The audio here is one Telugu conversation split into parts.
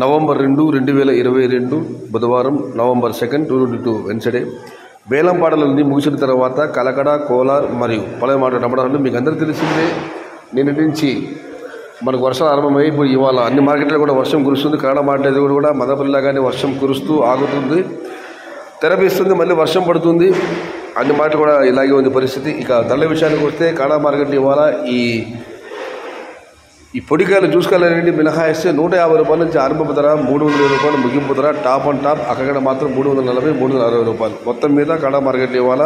नवंबर 2, 2022 బుధవారం నవంబర్ 2, 2022 వెన్స్డే వేలంపాటలన్నీ ముగిసిన తర్వాత కలకడ కోలార్ మరియు పలమానేర్ నమడలు మీకు అందరికీ తెలిసిందే। నిన్న నుంచి మనకు వర్షం ఆరంభమై ఇప్పుడు ఇవాళ అన్ని మార్కెట్లలో కూడా వర్షం కురుస్తుంది। కన్నడ మార్కెట్లో కూడా మదపల్లిలాగానే వర్షం కురుస్తూ ఆగుతుంది, తెరపిస్తుంది, మళ్ళీ వర్షం పడుతుంది। అన్ని మార్కెట్ కూడా ఇలాగే ఉంది పరిస్థితి। ఇక ధరల విషయానికి వస్తే కన్నడ మార్కెట్ ఇవాళ ఈ పొడికాయలు చూసుకోవాలంటే మినహాయిస్తే 150 రూపాయల నుంచి ఆరంభ ధర, 320 రూపాయలు ముగింపు ధర, టాప్ అండ్ టాప్ అక్కడ మాత్రం 340, 360 రూపాయలు। మొత్తం మీద కన్నడ మార్కెట్ ఇవాళ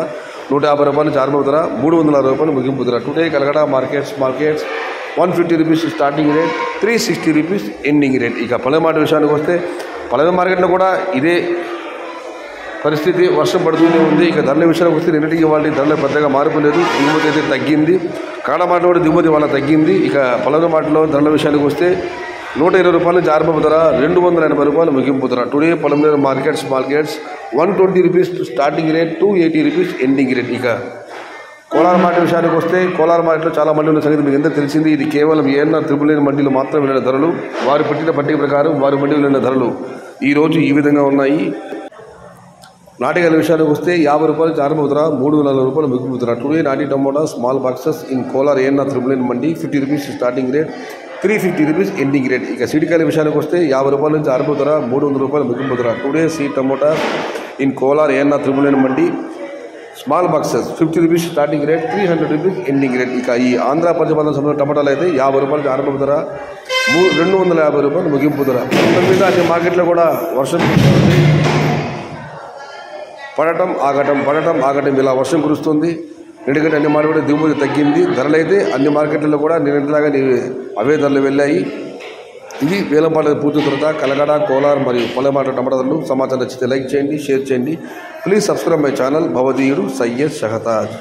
150 రూపాయల నుంచి ఆరంభ ధర, 360 రూపాయలు ముగింపు ధర। Today Kalakada markets 150 rupees starting rate, 360 rupees ending rate. ఇక పలమానేర్ విషయానికి వస్తే పలమానేర్ మార్కెట్లో కూడా ఇదే పరిస్థితి, వర్షం పడుతూనే ఉంది। ఇక ధరల విషయానికి వస్తే నిన్నటికి వాళ్ళ ధరలు పెద్దగా మార్పు లేదు, దిగుమతి అయితే తగ్గింది। కాడమాట కూడా దిగుమతి వాళ్ళ తగ్గింది। ఇక పలమానేర్లో ధరల విషయానికి వస్తే 120 రూపాయల నుంచి ఆరంభ ధర, 280 రూపాయలు ముగింపు ధర। Today Palamaner markets 120 rupees starting rate, 280 rupees ending rate. ఇక కోలార్ మార్కెట్ విషయానికి వస్తే కోలార్ మార్కెట్లో చాలా మండలి ఉన్న సంగతి మీకు ఎంత తెలిసింది। ఇది కేవలం ఏఎన్ఆర్ త్రిపుల్ ఎన్ మండీలు మాత్రం వెళ్ళిన ధరలు, వారు పెట్టిన పట్టిక ప్రకారం వారి మండలి వెళ్ళిన ధరలు ఈరోజు ఈ విధంగా ఉన్నాయి। నాటికాయల విషయానికి వస్తే 50 రూపాయలు ఆరంభ ధర, 340 రూపాయలు ముగింపు ధర। టుడే నాటి tomato small boxes in Kolar ANR triple N mandi 50 rupees starting rate, 350 rupees ending rate. ఇక సీటికాయల విషయానికి వస్తే 50 రూపాయల నుంచి ఆరంభ ధర, 300 రూపాయలు ముగింపు ధర। Today C tomato in Kolar ANR triple N mandi small boxes 50 rupees starting rate, 300 rupees ending rate. ఇక ఈ ఆంధ్ర పశ్చిమ సంబంధించిన టమాటాలు అయితే 50 రూపాయలకి ఆరంభ ధర, 250 రూపాయలు ముగింపు ధర। మీద అన్ని మార్కెట్లో కూడా వర్షం పడటం ఆగటం, పడటం ఆగటం ఇలా వర్షం కురుస్తుంది। ఎందుకంటే అన్ని మార్కెట్ దిగుమతి తగ్గింది, ధరలైతే అన్ని మార్కెట్లలో కూడా నిన్నట్లాగా అవే ధరలు వెళ్ళాయి। ఇవి వేలంపాట పూర్తి తర్వాత కలకడ కోలార్ మరియు పలమానేర్ టమాటాలు। సమాచారం నచ్చితే లైక్ చేయండి, షేర్ చేయండి, ప్లీజ్ సబ్స్క్రైబ్ మై ఛానల్। భవదీయుడు సయ్యద్ షహాతాజ్।